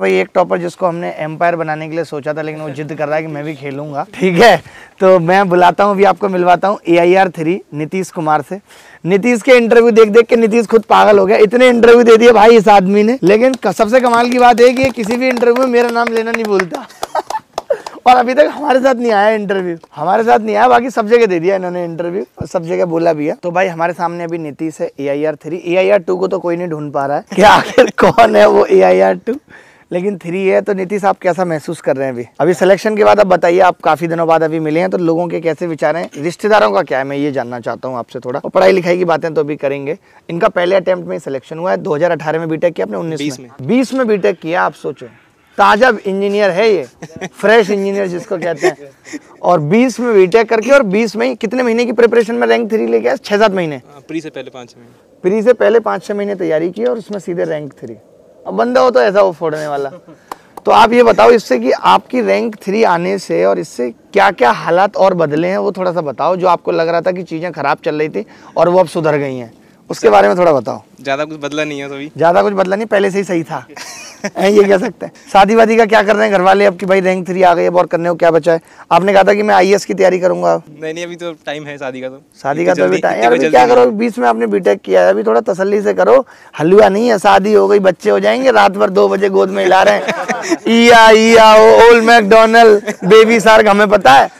भाई एक टॉपर जिसको हमने एम्पायर बनाने के लिए सोचा था, लेकिन वो जिद कर रहा है कि मैं भी खेलूंगा। ठीक है, तो मैं बुलाता हूँ, अभी आपको मिलवाता हूँ एआईआर 3 नीतीश कुमार से। नीतीश के इंटरव्यू देख देख के नीतीश खुद पागल हो गया, इतने इंटरव्यू दे दिए भाई इस आदमी ने। लेकिन सबसे कमाल की बात है कि किसी भी इंटरव्यू में मेरा नाम लेना नहीं भूलता और अभी तक हमारे साथ नहीं आया इंटरव्यू, हमारे साथ नहीं आया, बाकी सब जगह दे दिया इन्होंने इंटरव्यू और सब जगह बोला भी है। तो भाई हमारे सामने अभी नीतीश है एआईआर 3, एआईआर 2 को तो कोई नहीं ढूंढ पा रहा है कि आखिर कौन है वो एआईआर 2, लेकिन 3 है। तो नीतीश आप कैसा महसूस कर रहे हैं अभी सिलेक्शन के बाद? आप बताइए, आप काफी दिनों बाद अभी मिले हैं, तो लोगों के कैसे विचार हैं, रिश्तेदारों का क्या है, मैं ये जानना चाहता हूँ आपसे थोड़ा। और पढ़ाई लिखाई की बातें तो अभी करेंगे। इनका पहले अटेम्प्ट में सिलेक्शन हुआ है, 2018 में बीटेक किया, अपने 20 में बीटेक किया। आप सोचो, ताजा इंजीनियर है ये, फ्रेश इंजीनियर जिसको कहते हैं, और 20 में बीटेक करके और 20 में कितने महीने की प्रिपरेशन में रैंक 3 लेके आए? 6-7 महीने प्री से पहले 5-6 महीने तैयारी की और उसमें सीधे रैंक 3। अब बंदा हो तो ऐसा वो फोड़ने वाला। तो आप ये बताओ इससे कि आपकी रैंक 3 आने से और इससे क्या क्या हालात और बदले हैं, वो थोड़ा सा बताओ। जो आपको लग रहा था कि चीज़ें खराब चल रही थी और वो अब सुधर गई हैं, उसके बारे में थोड़ा बताओ। ज़्यादा कुछ बदला नहीं है, तो ज़्यादा कुछ बदला नहीं, पहले से ही सही था ये कह सकते हैं। शादी वादी का क्या कर रहे हैं घर वाले आपकी? भाई रैंक 3 आ गई, अब और करने को क्या बचा है? आपने कहा था कि मैं आईएएस की तैयारी करूंगा। नहीं, अभी तो टाइम है शादी का, तो शादी का तो अभी टाइम है। क्या करो, 20 में आपने बीटेक किया है, अभी थोड़ा तसल्ली से करो, हलवा नहीं है, शादी हो गई, बच्चे हो जाएंगे, रात भर 2 बजे गोद में हिला रहे हैं ओल्ड मैकडोनल्ड बेबी शार्क। हमें पता है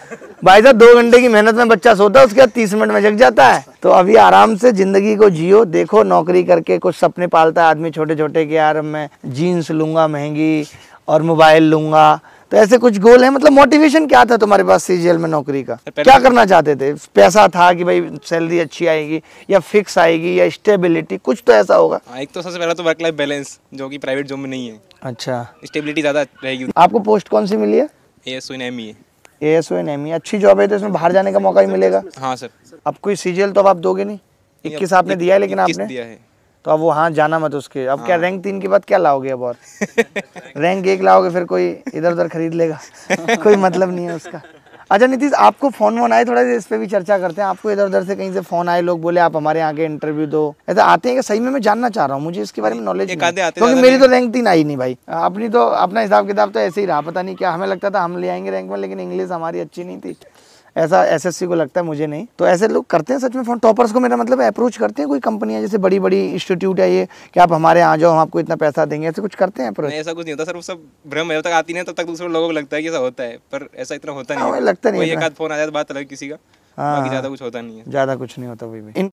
भाई साहब, 2 घंटे की मेहनत में बच्चा सोता है, उसके बाद 30 मिनट में जग जाता है। तो अभी आराम से जिंदगी को जियो, देखो नौकरी करके कुछ सपने पालता है आदमी छोटे छोटे कि यार मैं जीन्स लूंगा महंगी और मोबाइल लूंगा, तो ऐसे कुछ गोल है। मतलब मोटिवेशन क्या था तुम्हारे पास सीजीएल में नौकरी का? क्या करना चाहते थे? पैसा था कि भाई सैलरी अच्छी आएगी या फिक्स आएगी या स्टेबिलिटी, कुछ तो ऐसा होगा। एक तो सबसे पहला तो वर्क लाइफ बैलेंस, जो कि प्राइवेट जॉब में नहीं है। अच्छा, स्टेबिलिटी ज्यादा रहेगी। आपको पोस्ट कौन सी मिली है? S O M E. अच्छी जॉब है, तो इसमें बाहर जाने का मौका ही मिलेगा। हाँ सर। अब कोई सीजीएल तो अब आप दोगे नहीं, 21 आपने दिया है, लेकिन आपने दिया है तो अब वो हाँ जाना मत उसके। अब हाँ। क्या रैंक 3 के बाद क्या लाओगे अब और रैंक 1 लाओगे, फिर कोई इधर उधर खरीद लेगा कोई मतलब नहीं है उसका। अच्छा नीतीश, आपको फोन आए, थोड़ा इस पर भी चर्चा करते हैं। आपको इधर उधर से कहीं से फोन आए, लोग बोले आप हमारे यहाँ के इंटरव्यू दो, ऐसा आते हैं कि? सही में मैं जानना चाह रहा हूँ, मुझे इसके बारे में नॉलेज नहीं, क्योंकि मेरी तो रैंक 3 आई नहीं भाई। अपनी तो अपना हिसाब किताब तो ऐसे ही रहा, पता नहीं क्या हमें लगता था हम ले आएंगे रैंक में, लेकिन इंग्लिश हमारी अच्छी नहीं थी, ऐसा एसएससी को लगता है, मुझे नहीं। तो ऐसे लोग करते हैं सच में फोन, टॉपर्स को मेरा मतलब अप्रोच करते हैं कोई कंपनियां, जैसे बड़ी बड़ी इंस्टीट्यूट है ये, कि आप हमारे यहाँ जाओ, हम आपको इतना पैसा देंगे, ऐसे कुछ करते हैं अप्रोच? ऐसा कुछ नहीं होता सर, वो सब भ्रम है, तब तक आती नहीं, तब तक दूसरे लोगों को लगता है कि ऐसा होता है, पर ऐसा इतना होता नहीं है। लगता नहीं, एक आध फोन आ जाता, बात अलग, किसी का ज्यादा कुछ होता नहीं है, ज्यादा कुछ नहीं होता।